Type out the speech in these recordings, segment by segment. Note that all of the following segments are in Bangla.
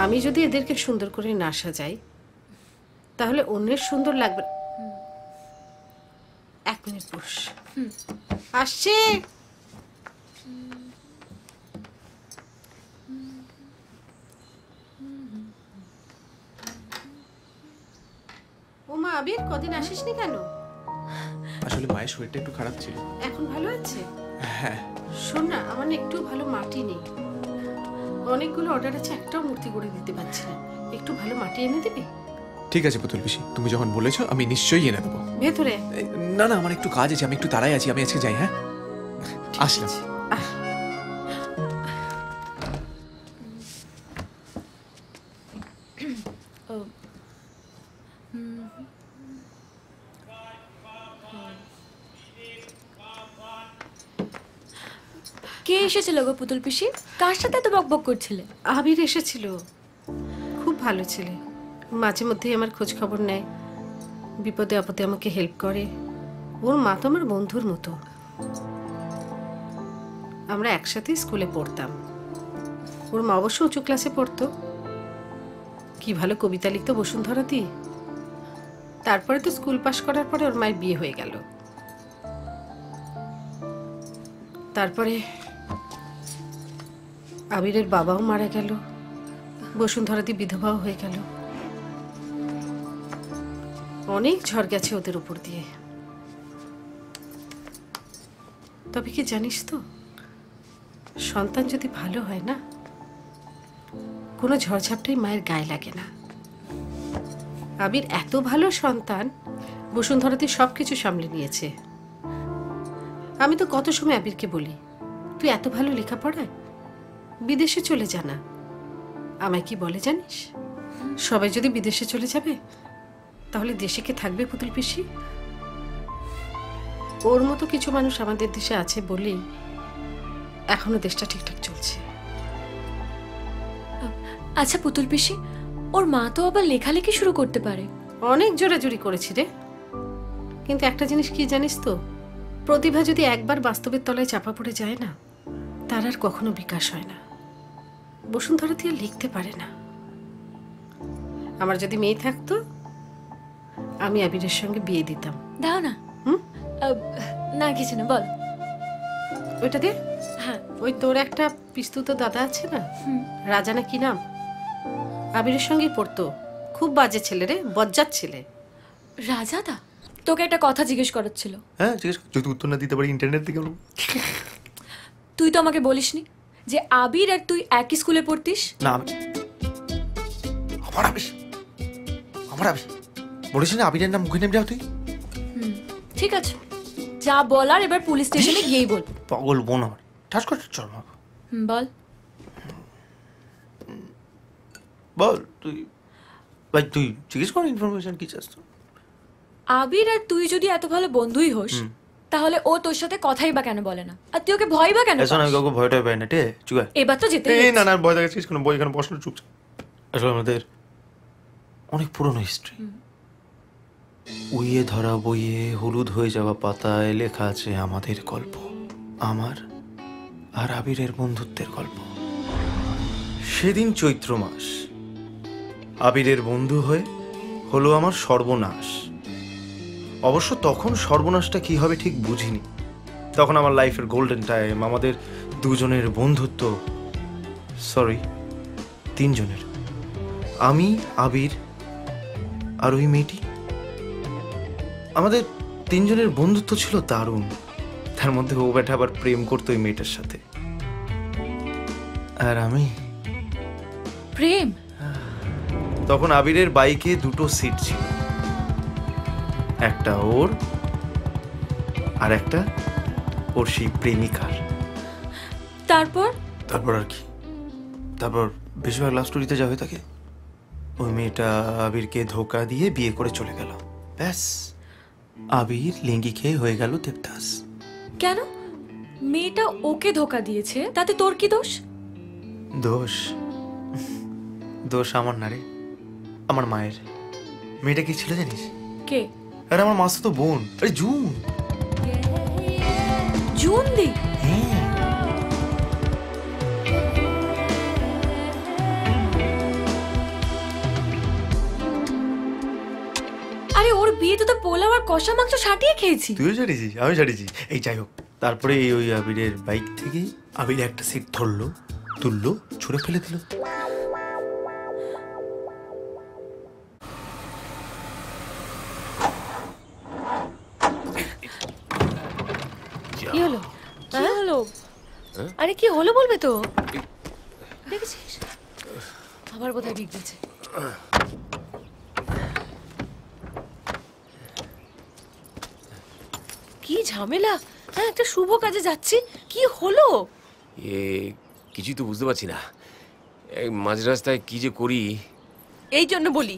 आमी जो दी इधर के शुंदर करे नाशा जाए, ताहले उन्हें शुंदर लग बर। एक मिनट पुश। आशे। उमा अभी एक कोई नाशिश नहीं करनो। आशुले माये शुरू एक टू खराब चिल। एकुन भालो अच्छे। है। सुना, अमन एक टू भालो माटी नहीं। অনেকগুলো অর্ডার আছে একটাও মূর্তি গড়ে দিতে পারছি না একটু ভালো মাটি এনে দিবি ঠিক আছে পুতুল পিসি তুমি যখন বলেছো আমি নিশ্চয়ই এনে দেব ভেতরে না না আমার একটু কাজ আছে আমি একটু তাড়ায় আছি আমি আজকে যাই হ্যাঁ আসলে कैसे चलो गो पुतुल पिशी काश तो बक बक कर चले आभी रेशा चिलो खूब भालो चले माचे मुद्दे हमारे खोज खबर नहीं विपदे आपदे हमारे हेल्प करे और माता हमारे बंधुर मुतो हमरा एक साथे स्कूले पढ़ता और माँ अवश्य उच्च क्लासे पढ़तो कि भालो कविता लिखते वसुंधरा दी तार पर तो स्कूल पास करार परे और मार बिये होये गेलो तार परे आबिरेर बाबाओ मारा गेलो बसुंधरा दी विधवाओ हये गेलो अनेक झड़ गेछे ओदेर उपर दिये तबे कि जानिस तो सन्तान जदि भालो हय ना कोनो झड़झापटाई मायेर गाये लागे ना आबिर एतो भालो सन्तान बसुंधरा दी सबकिछु सामले नियेछे आमी तो कत समय आबिरके बोली तुई एतो भालो लेखापড়া विदेशे चले जाना आमाय कि बोले जानिस सबाई जदि विदेशे चले जाबे ताहले देशे के थाकबे पुतुल पिशी ओर मतो किछु मानुष आमादेर देशे आछे बोलेई एखोनो देशटा ठीकठाक चलछे अच्छा पुतुल पिशी ओर मा तो आबार लेखालेखी शुरू करते पारे अनेक जोराजुरी करेछि रे किन्तु एकटा जिनिस कि जानिस तो प्रतिभा जदि एकबार बास्तबेर तलाय चापा पड़े जाय ना तार आर कखनो बिकाश हय ना बसुंधरा दी लिखते पारे ना आमार जदि मेये थाकतो आमी आबिरेर संगे बिये दिताम दाओ ना ना किछु ना बोल ओइटा दे हाँ ओई तोर एकटा पिस्तुतो दादा आछे ना राजा ना कि नाम आबिरेर संगे पड़तो खूब बाजे छेले रे बज्जात छेले राजा दा तोके एकटा कथा जिज्ञेस करछिलो हाँ जिज्ञेस जदि उत्तर ना दिते पारि इंटरनेट दिके बोलो তুই তো আমাকে বলিসনি যে আবির আর তুই একই স্কুলে পড়তিস না আমার আবির বলিসনি আবিরের নাম মুখে নেব যাও তুই ঠিক আছে যা বল আর এবার পুলিশ স্টেশনে গিয়েই বল পাগল বোন আমার ঠাস করে চল মা বল তুই জিজ্ঞেস কর ইনফরমেশন কি চাস তুই আবির আর তুই যদি এত ভালো বন্ধুই হোস তাহলে ও তোর সাথে কথাই বা কেন বলে না আর তুই ওকে ভয় বা কেন এসন আমি কাউকে ভয় টাই পাই না রে চুগা এবার তো যেতে এই না না ভয় লাগে কিছু কোন বই এখানে প্রশ্ন চুপ আসলে আমাদের অনেক পুরনো হিস্ট্রি উইয়ে ধরা বইয়ে হলুদ হয়ে যাওয়া পাতায় লেখা আছে আমাদের গল্প আমার আর আবিরের বন্ধুত্বের গল্প সেদিন চৈত্র মাস আবিরের বন্ধু হয়ে হলো আমার সর্বনাশ অবশ্য তখন সর্বনাশটা কি হবে ঠিক বুঝিনি তখন আমার লাইফের গোল্ডেন টাইম আমাদের দুজনের বন্ধুত্ব সরি তিনজনের আমি আবির আর ওই মেয়েটি আমাদের তিনজনের বন্ধুত্ব ছিল দারুণ তার মধ্যে ও ব্যাটা আবার প্রেম করত ওই মেয়েটার সাথে আর আমি প্রেম তখন আবিরের বাইকে দুটো সিট ছিল একটা ওর আর একটা ওর সেই প্রেমিকার তারপর তারপর আর কি তারপর বেশিরভাগ লাভ স্টোরিতে যা হয়ে থাকে ওই মেয়েটা আবিরকে ধোকা দিয়ে বিয়ে করে চলে গেল ব্যাস আবির লেঙ্গি খেয়ে হয়ে গেল দেবদাস কেন মেয়েটা ওকে ধোকা দিয়েছে তাতে তোর কি দোষ দোষ আমার না রে আমার মায়ের মেয়েটা কি ছিল জানিস কে अरे हमारा मास्टर तो बोन अरे जून दी আরে ওর বিয়েতে তো পোলাও আর কষা মাংস ছাটিয়ে খেয়েছি। তুইও ছাটিয়েছিস, আমি ছাটিয়েছি। এই যাই হোক, তারপরে ওই আবিরের বাইক থেকে আবির একটা সিট ধরলো, তুললো, ছুঁড়ে ফেলে দিল। আরে কি হলো বলবে তো? দেখেছিস আবার কোথায় বিগ দিচ্ছে। কি ঝামেলা! হ্যাঁ, একটা শুভ কাজে যাচ্ছি, কি হলো? এ কিছুই তো বুঝতে পারছি না, মাঝ রাস্তায় কি যে করি। এই জন্য বলি,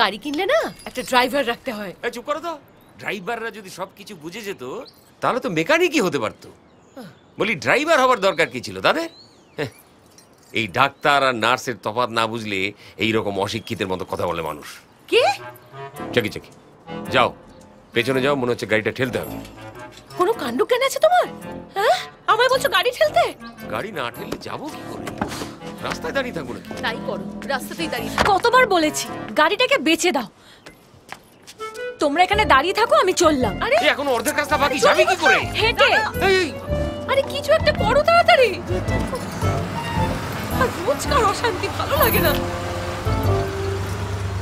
গাড়ি কিনলে না একটা ড্রাইভার রাখতে হয়। চুপ করো তো, ড্রাইভাররা যদি সবকিছু বুঝে যেত তাহলে তো মেকানিকই হতে পারতো। বলি ড্রাইভার হবার দরকার কি ছিল তাদের? এই ডাক্তার আর নার্সের তফাৎ না বুঝলে এইরকম অশিক্ষিতের মতো কথা বলে মানুষ। কি চাকি চাকি যাও, পেছনে যাও, মনে হচ্ছে গাড়িটা ঠেলতে হবে। কোনো কাণ্ড কেন আছে তোমার? হ্যাঁ, আমায় বলছো গাড়ি ঠেলতে? গাড়ি না ঠেললে যাবো কি করে? রাস্তায় দাঁড়িয়ে থাকবো নাকি? তাই করো, রাস্তাতেই দাঁড়িয়ে। কতবার বলেছি গাড়িটাকে বেচে দাও। তোমরা এখানে দাঁড়িয়ে থাকো, আমি চললাম। আরে এখন অর্ধেক রাস্তা বাকি, যাবে কি করে? হেঁটে। আরে কিছু একটা করো তাড়াতাড়ি। আর রোজকার অশান্তি ভালো লাগে না।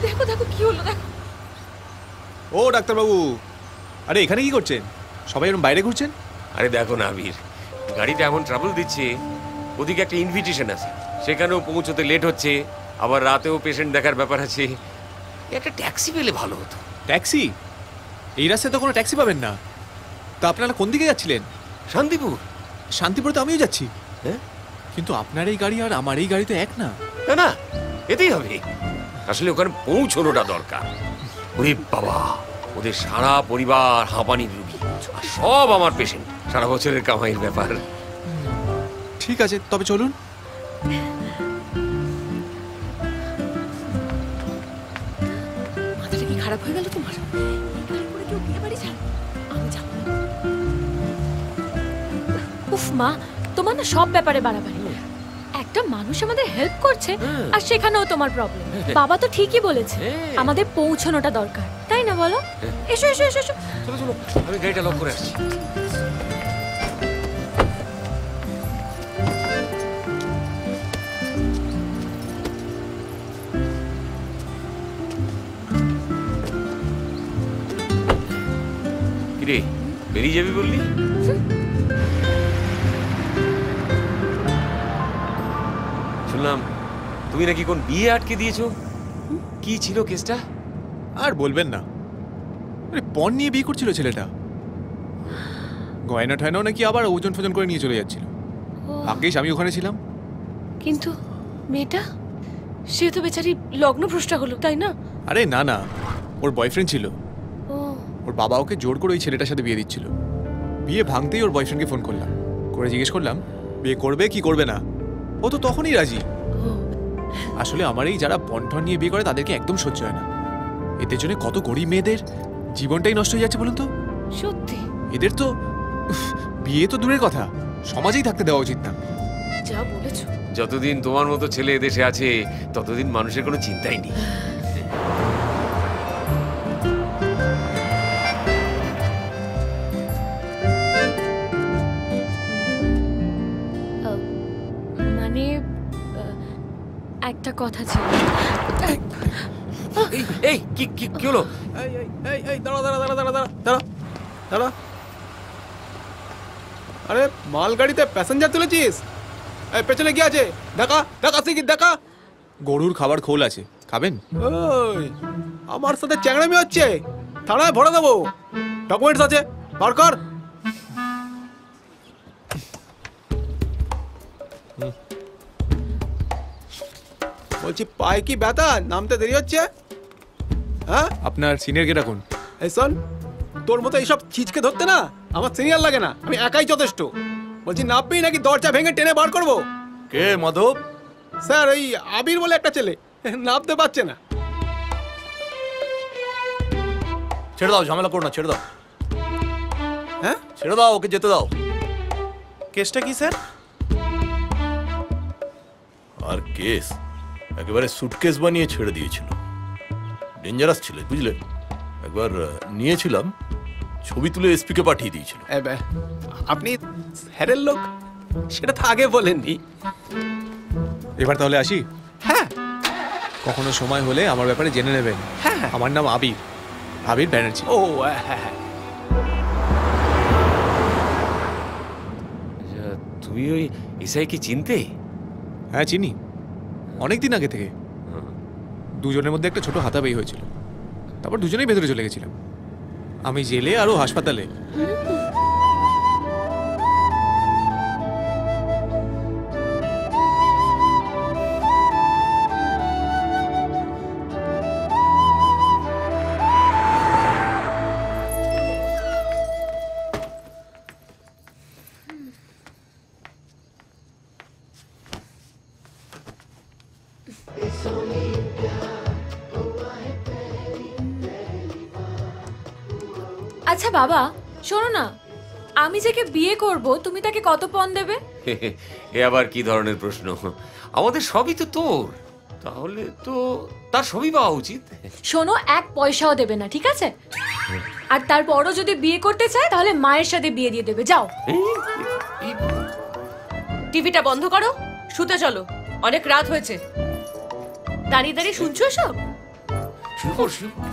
দেখো দেখো কি হলো, দেখো। ও ডাক্তারবাবু, আরে এখানে কি করছেন? সবাই এরকম বাইরে ঘুরছেন। আরে দেখো না আবির, গাড়িটা এমন ট্রাবল দিচ্ছে। ওদিকে একটা ইনভিটেশন আছে, সেখানেও পৌঁছতে লেট হচ্ছে, আবার রাতেও পেশেন্ট দেখার ব্যাপার আছে। একটা ট্যাক্সি পেলে ভালো হতো। ট্যাক্সি? এই রাস্তায় তো কোনো ট্যাক্সি পাবেন না। তা আপনারা কোন দিকে যাচ্ছিলেন? শান্তিপুর। শান্তিপুরে তো আমিও যাচ্ছি। হ্যাঁ, কিন্তু আপনার এই গাড়ি আর আমার এই গাড়ি তো এক না। না না, এতেই হবে। আসলে ওখানে পৌঁছানোটা দরকার। ওরে বাবা, ওদের সারা পরিবার হাঁপানি রুগী, সব আমার পেশেন্ট, সারা বছরের কামাইয়ের ব্যাপার। ঠিক আছে, তবে চলুন। মাথাটা কি খারাপ হয়ে গেল তোমার? উফ মা, তোমার না সব ব্যাপারে বাড়াবাড়ি। একটা মানুষ আমাদের হেল্প করছে আর সেখানেও তোমার প্রবলেম। বাবা তো ঠিকই বলেছে, আমাদের পৌঁছানোটা দরকার, তাই না বলো? এসো এসো এসো এসো। চলো চলো, আমি গাড়িটা লক করে আসছি। কিরে বেরিয়ে যাবি বললি? তুমি নাকি কোন বিয়ে আটকে দিয়েছো? কি ছিল কেসটা? আর বলবেন না, পণ নিয়ে বিয়ে করছিল ছেলেটা। গয়না ঠায়না নাকি আবার ওজন ফোজন করে নিয়ে চলে যাচ্ছিল। আকেশ, আমি ওখানে ছিলাম। কিন্তু মেয়েটা, সে তো বেচারি লগ্নভ্রষ্টা হলো, তাই না? আরে না না, ওর বয়ফ্রেন্ড ছিল। ওর বাবা ওকে জোর করে ওই ছেলেটার সাথে বিয়ে দিচ্ছিল। বিয়ে ভাঙতেই ওর বয়ফ্রেন্ডকে ফোন করলাম, করে জিজ্ঞেস করলাম বিয়ে করবে কি করবে না। ও তো তখনই রাজি। আসলে আমার এই যারা বন্ধন নিয়ে বিয়ে করে তাদেরকে একদম সহ্য হয় না। এদের জন্য কত গরিব মেয়েদের জীবনটাই নষ্ট হয়ে যাচ্ছে বলুন তো। সত্যি, এদের তো বিয়ে তো দূরের কথা, সমাজেই থাকতে দেওয়া উচিত না। যা বলেছো, যতদিন তোমার মতো ছেলে এদেশে আছে ততদিন মানুষের কোনো চিন্তাই নেই। কথা ছিল। এই কি কি কি হলো? এই এই এই দাঁড়া দাঁড়া দাঁড়া দাঁড়া দাঁড়া দাঁড়া। আরে মালগাড়িতে প্যাসেঞ্জার তুলেছিস? এই পেছনে কি আছে? ঢাকা ঢাকা সিগি ঢাকা। গরুর খাবার খোল আছে, খাবেন? ওই আমার সাথে চ্যাংড়ামি হচ্ছে, থানায় ভরে দেবো। ডকুমেন্টস আছে, বার কর। বলছি পায়ে কি ব্যথা? নামতে দেরি হচ্ছে। হ্যাঁ, আপনার সিনিয়র কে রাখুন। এই শোন, তোর মতো এইসব ছিচকে ধরতে না আমার সিনিয়র লাগে না, আমি একাই যথেষ্ট। বলছি নামবি নাকি দরজা ভেঙে টেনে বার করবো? কে মাধব? স্যার, ওই আবির বলে একটা ছেলে, নামতে পারছে না। ছেড়ে দাও, ঝামেলা করো না, ছেড়ে দাও। হ্যাঁ ছেড়ে দাও, ওকে যেতে দাও। কেসটা কি স্যার? আর কেস একেবারে সুটকেস বানিয়ে ছেড়ে দিয়েছিল। ডেঞ্জারাস ছিল, বুঝলে? एक बार निये चिलाम, छोबी तुले एसपी के पाठी दी चिलो। अबे, आपने हैरल लोग, शेरा था आगे बोलें नहीं। एक बार ताहले आशी। हाँ। कौन-कौन शोमाय होले, हमारे व्यापारी जेने ने बे। हाँ। हमारे नाम आबीर, आबीर बैनर्जी। ओह हाँ। जा तू ये इसे की चिंते? हाँ चीनी, अनेक दिन आगे थे। दूजों ने मुद्दे एक छोटा हाथा बही हुए चिलो। तब दूजों भेतरे चले गेছিলাম আমি জেলে আর ও হাসপাতালে बाबा शोनो ना आमी जेके बीए करबो तुमी ताके कत पन देबे ए आबार की धरनेर प्रश्न आमादेर सबई तो तोर ताहले तो तार सबई पावा उचित शोनो एक पैसाओ देबे ना ठीक आछे आर तार बड़ो जोदि बीए करते चाय ताहले मायेर साथे बीए दिये देबे जाओ टीवीटा बंध करो शुते चलो अनेक रात होयेछे दाड़िये दाड़िये शुनछो सब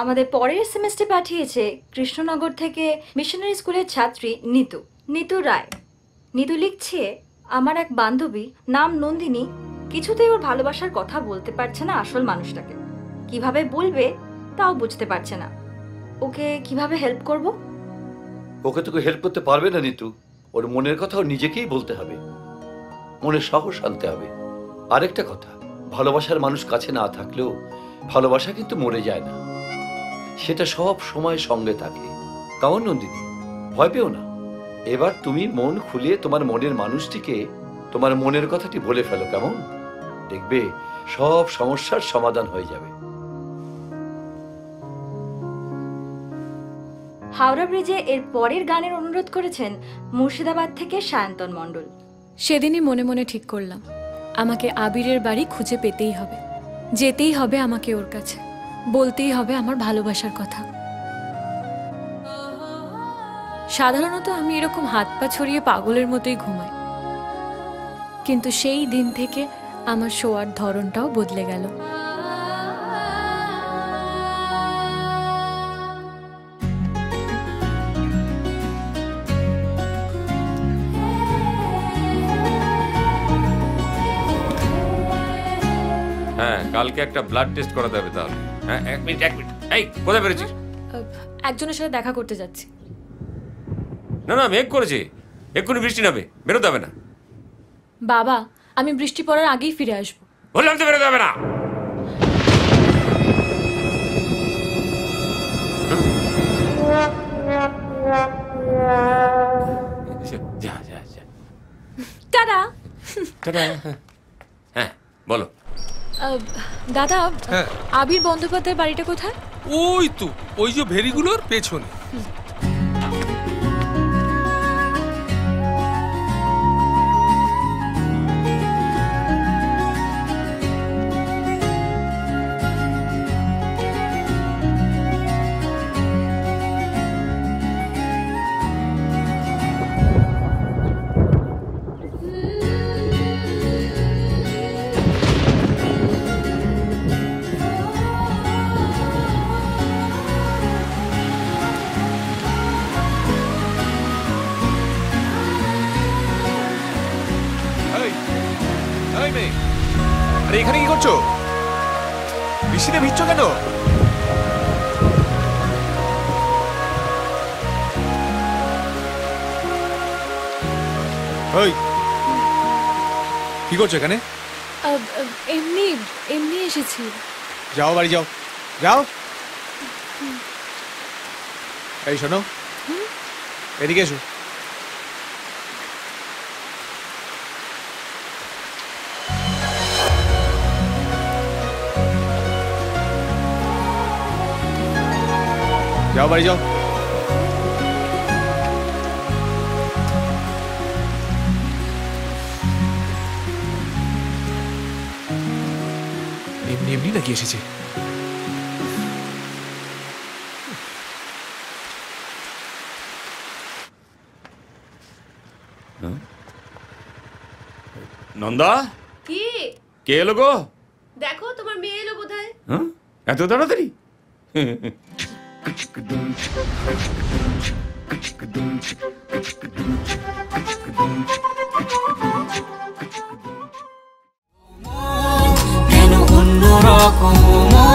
আমাদের পরের সেমিস্টারে পাঠিয়েছে কৃষ্ণনগর থেকে মিশনারি স্কুলের ছাত্রী নিতু নিতু রায় নিতু লিখছে আমার এক বান্ধবী নাম নন্দিনী কিছুতেই ওর ভালোবাসার কথা বলতে পারছে না আসল মানুষটাকে কিভাবে বলবে তাও বুঝতে পারছে না ওকে কিভাবে হেল্প করব ওকে তো হেল্প করতে পারবে না নিতু ওর মনের কথা ও নিজেকেই বলতে হবে মনে সাহস আনতে হবে আরেকটা কথা ভালোবাসার মানুষ কাছে না থাকলেও ভালোবাসা কিন্তু মরে যায় না সেটা সব সময় সঙ্গে থাকে কারণ নন্দিনী ভয় পেও না এবার তুমি মন খুলে তোমার মনের মানুষটিকে তোমার মনের কথাটি বলে ফেলো কেমন দেখবে সব সমস্যার সমাধান হয়ে যাবে হাওড়া ব্রিজে এর পরের গানের অনুরোধ করেছেন মুর্শিদাবাদ থেকে শান্তন মণ্ডল সেদিনই মনে মনে ঠিক করলাম আমাকে আবিরের বাড়ি খুঁজে পেতেই হবে যেতেই হবে আমাকে ওর কাছে बोलते ही हबे आमार भालोबाशार कथा साधारणत आमी एरकम हाथ पा छड़िए पागलेर मतोई घुमाई किन्तु सेई दिन थेके आमार शोयार धरनटाओ बदले गेल কালকে একটা ব্লাড টেস্ট করাতে হবে তাহলে হ্যাঁ এক মিনিট এই কোথায় বেরিয়েছিস একজনের সাথে দেখা করতে যাচ্ছি না না মেক করেছি এক্ষুনি বৃষ্টি নামবে বেরোতে হবে না বাবা আমি বৃষ্টি পড়ার আগেই ফিরে আসবো বললাম তো বেরোতে হবে না যা যা যা টাটা টাটা হ্যাঁ বলো दादा आबिर बंदोपाध्याय बाड़ीटा कोथाय ओई तो ओई जो भेड़ीगुलोर पेछोने जाओ बाड़ी जाओ नेमनी लगी अशी नंदा की के लोगो देखो তোমার মেয়ে লোক কোথায় হ্যাঁ এত তাড়াতাড়ি ও মন কেন অন্য রকম